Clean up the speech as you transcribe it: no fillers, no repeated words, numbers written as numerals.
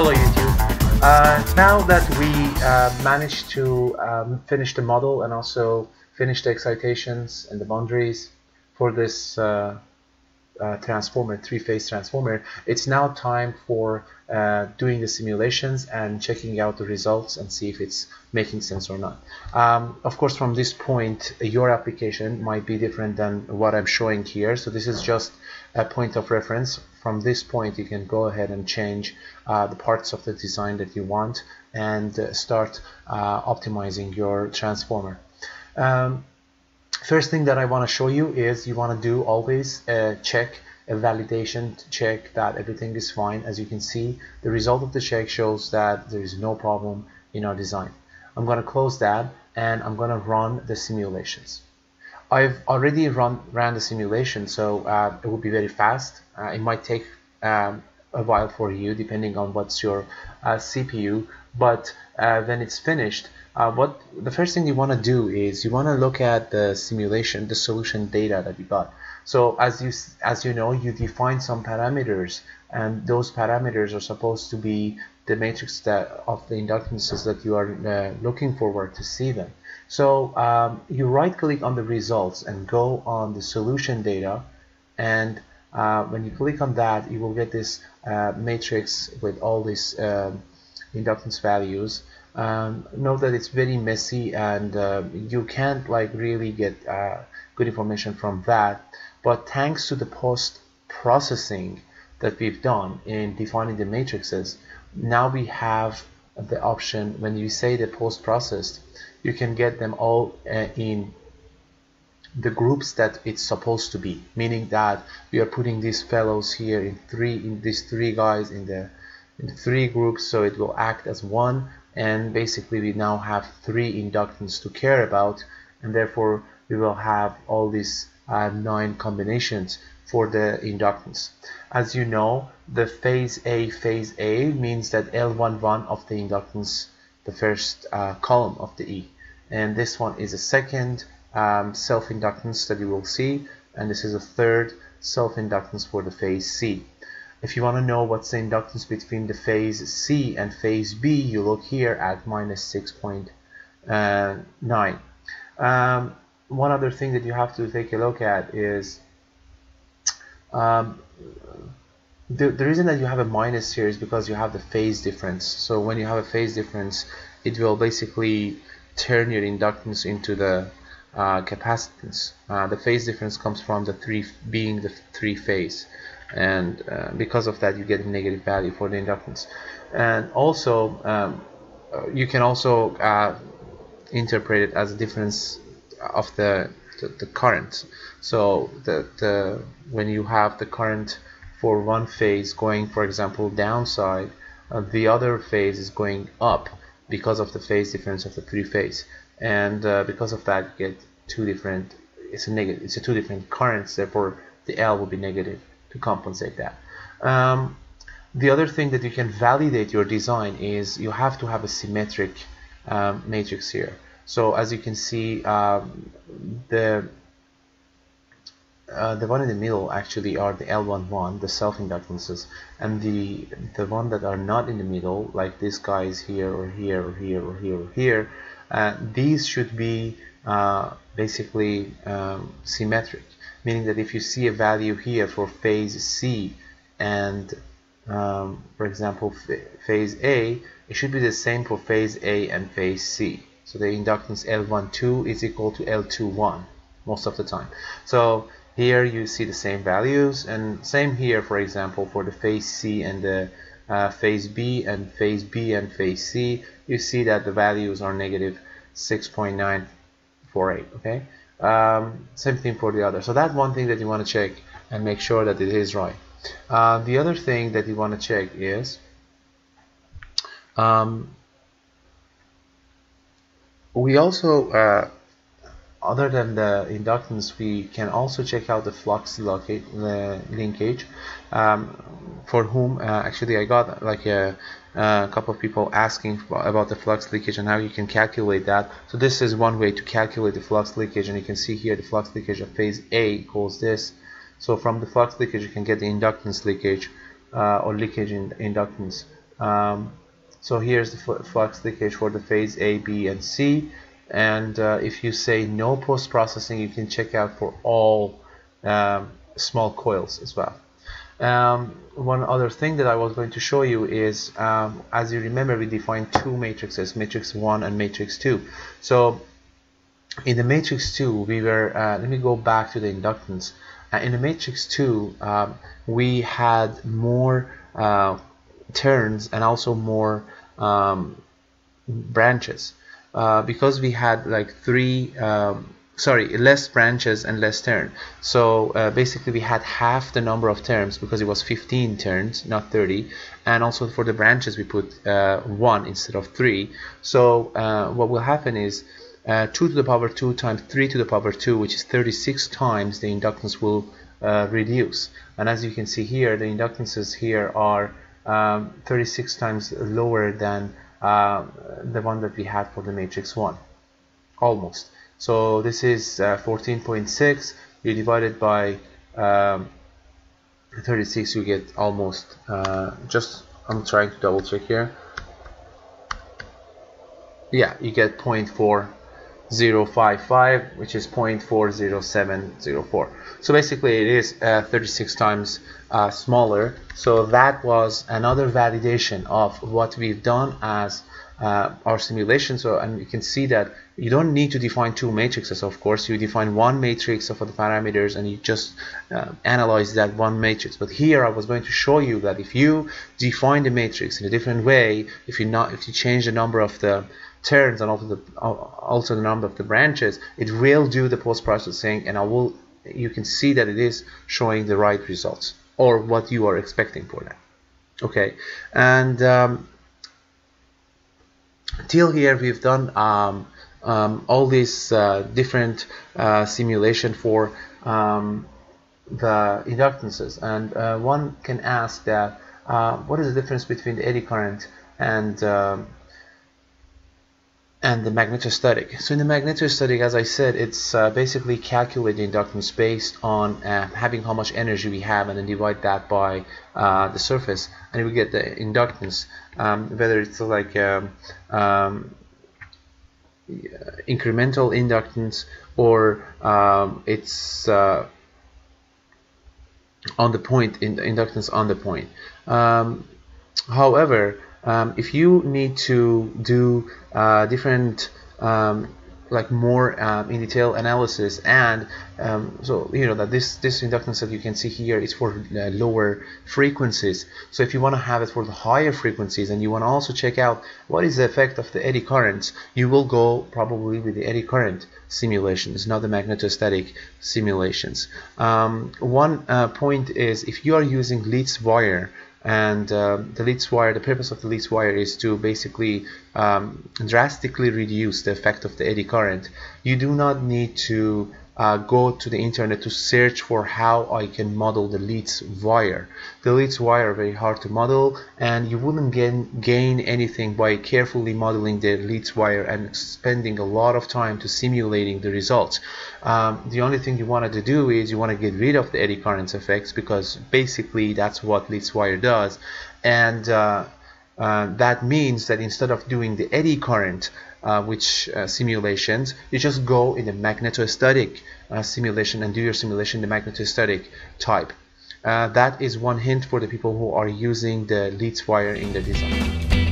Hello YouTube. Now that we managed to finish the model and also finish the excitations and the boundaries for this transformer, three-phase transformer, it's now time for doing the simulations and checking out the results and see if it's making sense or not. Of course, from this point your application might be different than what I'm showing here, so this is just a point of reference. From this point you can go ahead and change the parts of the design that you want and start optimizing your transformer. First thing that I want to show you is you want to do always a check, a validation check that everything is fine. As you can see, the result of the check shows that there is no problem in our design. I'm going to close that and I'm going to run the simulations. I've already ran the simulation, so it will be very fast. It might take a while for you depending on what's your CPU, but when it's finished, what the first thing you want to do is you want to look at the simulation, the solution data that you got. So as you know, you define some parameters, and those parameters are supposed to be the matrix that of the inductances that you are looking forward to see them. So you right click on the results and go on the solution data, and when you click on that, you will get this matrix with all these inductance values. Note that it's very messy and you can't like really get good information from that, but thanks to the post processing that we've done in defining the matrices, now we have the option, when you say the post processed, you can get them all in the groups that it's supposed to be, meaning that we are putting these fellows here in these three guys in the three groups, so it will act as one, and basically we now have three inductance to care about, and therefore we will have all these 9 combinations for the inductance. As you know, the phase A means that L11 of the inductance, the first column of the E, and this one is a second self-inductance that you will see, and this is a third self-inductance for the phase C. If you want to know what's the inductance between the phase C and phase B, you look here at -6.9. One other thing that you have to take a look at is the reason that you have a minus here is because you have the phase difference. So when you have a phase difference, it will basically turn your inductance into the capacitance. The phase difference comes from the three phase, and because of that you get a negative value for the inductance. And also you can also interpret it as a difference of the current. So when you have the current for one phase going, for example, downside, the other phase is going up because of the phase difference of the three phase, and because of that you get two different, two different currents, therefore the L will be negative to compensate that. The other thing that you can validate your design is you have to have a symmetric matrix here. So as you can see, the one in the middle actually are the L11, the self-inductances, and the one that are not in the middle, like these guys here or here or here or here or here, these should be basically symmetric, meaning that if you see a value here for phase C and for example phase A, it should be the same for phase A and phase C. So the inductance L12 is equal to L21 most of the time. So here you see the same values, and same here, for example, for the phase C and the phase B and phase B and phase C, you see that the values are -6.948, okay? Same thing for the other. So that's one thing that you want to check and make sure that it is right. The other thing that you want to check is we also other than the inductance, we can also check out the flux linkage, for whom actually I got like a couple of people asking about the flux leakage and how you can calculate that. So this is one way to calculate the flux leakage, and you can see here the flux leakage of phase A equals this. So from the flux leakage you can get the inductance leakage or leakage in inductance So here's the flux leakage for the phase A, B, and C. And if you say no post-processing, you can check out for all small coils as well. One other thing that I was going to show you is, as you remember, we defined two matrices, matrix 1 and matrix 2. So in the matrix 2, we were, let me go back to the inductance. In the matrix 2, we had more turns and also more branches. Because we had like less branches and less turn. So basically we had half the number of turns because it was 15 turns, not 30. And also for the branches we put 1 instead of 3. So what will happen is 2 to the power 2 times 3 to the power 2, which is 36 times the inductance will reduce. And as you can see here, the inductances here are 36 times lower than the one that we had for the matrix 1, almost. So this is 14.6. You divide it by 36, you get almost I'm trying to double check here. Yeah, you get 0.4055, which is 0.40704. So basically it is 36 times smaller. So that was another validation of what we've done as our simulation. So, and you can see that you don't need to define two matrices. Of course, you define one matrix for the parameters and you just analyze that one matrix. But here I was going to show you that if you define the matrix in a different way, if you change the number of the turns and also the number of the branches, it will do the post-processing, and you can see that it is showing the right results or what you are expecting for that. Okay, and till here we've done all these different simulation for the inductances, and one can ask that what is the difference between the eddy current and the magnetostatic. So in the magnetostatic, as I said, it's basically calculate the inductance based on having how much energy we have, and then divide that by the surface, and we get the inductance, whether it's like incremental inductance or it's on the point, in the inductance on the point. However, if you need to do different like more in detail analysis, and so you know that this inductance that you can see here is for lower frequencies. So if you want to have it for the higher frequencies and you want to also check out what is the effect of the eddy currents, you will go probably with the eddy current simulations, not the magnetostatic simulations. One point is, if you are using Leeds wire, and the purpose of the Leeds wire is to basically drastically reduce the effect of the eddy current. You do not need to go to the internet to search for how I can model the Leeds wire. The Leeds wire are very hard to model, and you wouldn't gain anything by carefully modeling the Leeds wire and spending a lot of time to simulating the results. The only thing you wanted to do is you want to get rid of the eddy currents effects, because basically that's what Leeds wire does, and that means that instead of doing the eddy current simulations, you just go in the magnetostatic simulation and do your simulation in the magnetostatic type. That is one hint for the people who are using the Leeds wire in their design.